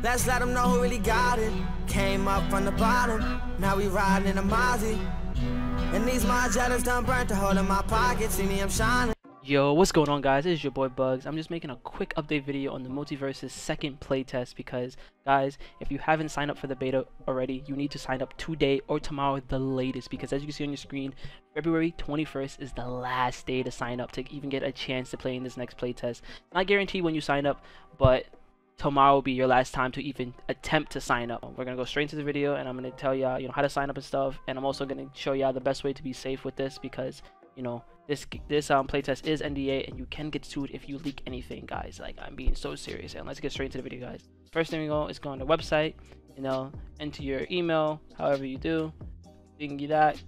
Let's let them know who really got it. Came up from the bottom, now we riding in a Mozzie. And these Margellas done burnt a hole in my pocket. See me, I'm shining. Yo, what's going on, guys? It's your boy Bugs. I'm just making a quick update video on the Multiversus second playtest because, guys, if you haven't signed up for the beta already, you need to sign up today or tomorrow the latest, because as you can see on your screen, February 21st is the last day to sign up to even get a chance to play in this next playtest. Not guaranteed when you sign up, but tomorrow will be your last time to even attempt to sign up. We're gonna go straight into the video, and I'm gonna tell y'all, how to sign up and stuff, and I'm also gonna show y'all the best way to be safe with this because, this playtest is NDA, and you can get sued if you leak anything, guys. Like, I'm being so serious, and let's get straight into the video, guys. First thing we go is go on the website, enter your email, however you do. You can do that,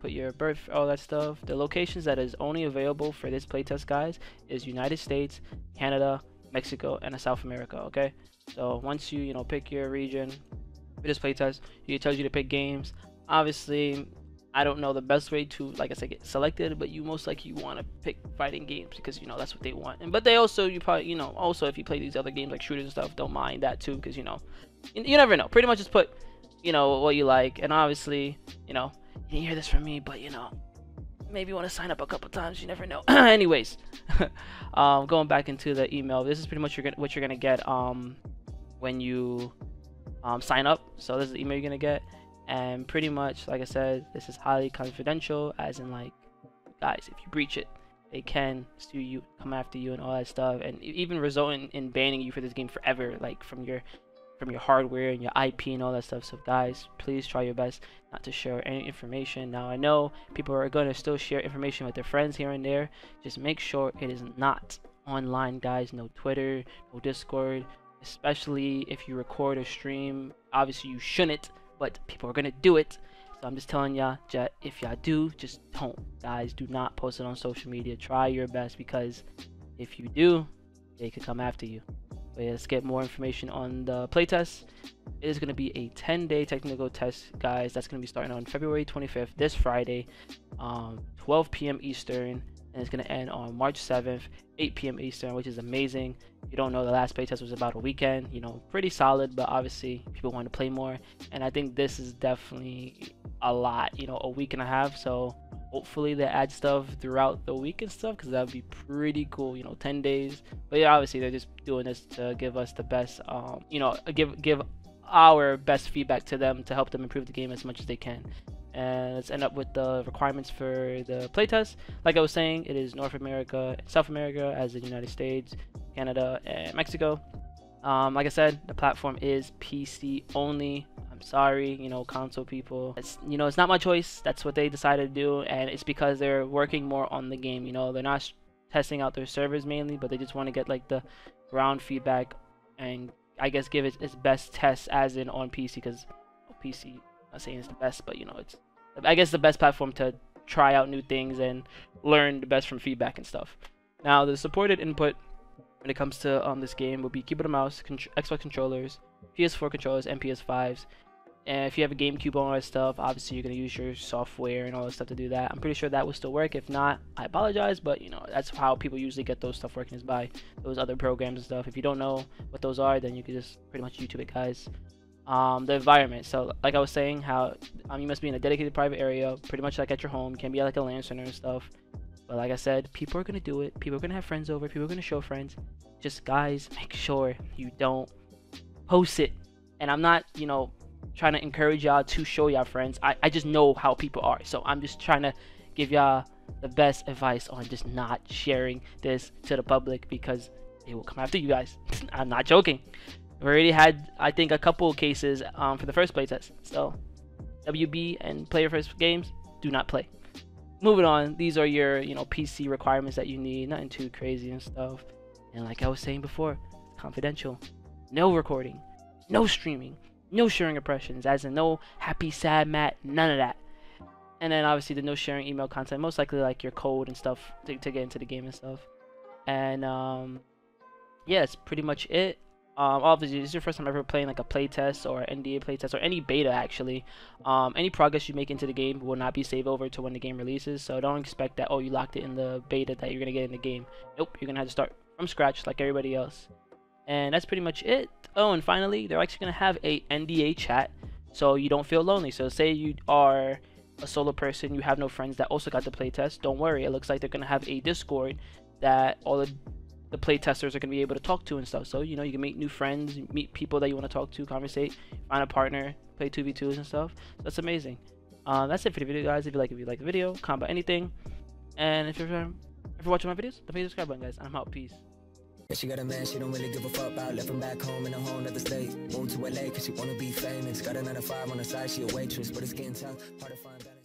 put your birth, all that stuff. The locations that is only available for this playtest, guys, is United States, Canada, Mexico, and South America, okay? So once you, pick your region for this playtest, it tells you to pick games. Obviously, I don't know the best way to, like I said, get selected, but you most likely want to pick fighting games because, that's what they want. But they also, also if you play these other games like shooters and stuff, don't mind that too because, you never know. Pretty much just put, what you like. And obviously, you hear this from me, but, maybe you want to sign up a couple times. You never know. Anyways, going back into the email, this is pretty much what you're going to get when you sign up. So this is the email you're going to get. And pretty much, like I said, this is highly confidential, as in, like, guys, if you breach it, they can sue you, come after you, and all that stuff, and even result in banning you for this game forever, like from your hardware and your IP and all that stuff. So guys, please try your best not to share any information. Now I know people are going to still share information with their friends here and there. Just make sure it is not online, guys. No Twitter, no Discord, especially if you record or stream. Obviously you shouldn't, but people are gonna do it. So I'm just telling y'all, if y'all do, just don't, guys. Do not post it on social media. Try your best, because if you do, they could come after you. But yeah, let's get more information on the playtest. It is gonna be a 10-day technical test, guys. That's gonna be starting on February 25th, this Friday, 12 p.m. Eastern, and it's gonna end on March 7th, 8 p.m. Eastern, which is amazing. You don't know, the last playtest was about a weekend, pretty solid, but obviously people want to play more, and I think this is definitely a lot, a week and a half. So hopefully they add stuff throughout the week and stuff, because that'd be pretty cool, 10 days. But yeah, obviously they're just doing this to give us the best, give our best feedback to them to help them improve the game as much as they can. And let's end up with the requirements for the playtest. Like I was saying, it is North America, South America, as the United States, Canada, and Mexico. Like I said, the platform is PC only. I'm sorry, console people. It's, it's not my choice. That's what they decided to do, and it's because they're working more on the game. They're not testing out their servers mainly, but they just want to get like the ground feedback, and I guess give it its best test, as in on PC, because PC. I'm not saying it's the best, but it's, I guess, the best platform to try out new things and learn the best from feedback and stuff. Now, the supported input when it comes to this game will be keyboard and mouse, Xbox controllers, PS4 controllers, and PS5s. And if you have a GameCube and all that stuff, obviously you're gonna use your software and all that stuff to do that. I'm pretty sure that will still work. If not, I apologize, but that's how people usually get those stuff working, is by those other programs and stuff. If you don't know what those are, then you can just pretty much YouTube it, guys. The environment, so like I was saying, how you must be in a dedicated private area, pretty much like at your home. Can be like a LAN center and stuff, but like I said, people are gonna do it. People are gonna have friends over, people are gonna show friends. Just, guys, make sure you don't post it. And I'm not trying to encourage y'all to show y'all friends. I just know how people are, so I'm just trying to give y'all the best advice on just not sharing this to the public, because they will come after you, guys. I'm not joking. We already had, I think, a couple of cases for the first playtest. So WB and Player First Games, do not play. Moving on, these are your PC requirements that you need. Nothing too crazy and stuff. And like I was saying before, confidential. No recording, no streaming, no sharing impressions, as in no happy, sad, mad, none of that. And then obviously the no sharing email content, most likely like your code and stuff to get into the game and stuff. And yeah, that's pretty much it. Obviously this is your first time ever playing like a playtest or NDA playtest or any beta, actually. Any progress you make into the game will not be saved over to when the game releases, so don't expect that, oh, you locked it in the beta, that you're gonna get in the game. Nope, you're gonna have to start from scratch like everybody else. And that's pretty much it. Oh, and finally, they're actually going to have a NDA chat so you don't feel lonely. So say you are a solo person, you have no friends that also got the playtest, don't worry. It looks like they're going to have a Discord that all the playtesters are going to be able to talk to and stuff. So, you know, you can make new friends, meet people that you want to talk to, conversate, find a partner, play 2v2s and stuff. That's amazing. That's it for the video, guys. If you like the video, comment anything. And if you're watching my videos, don't forget to subscribe button, guys. I'm out. Peace. Yeah, she got a man, she don't really give a fuck about. Left him back home in a whole nother state. Moved to LA cause she wanna be famous. Got another 5 on the side, she a waitress. But her skin tough, hard to find out.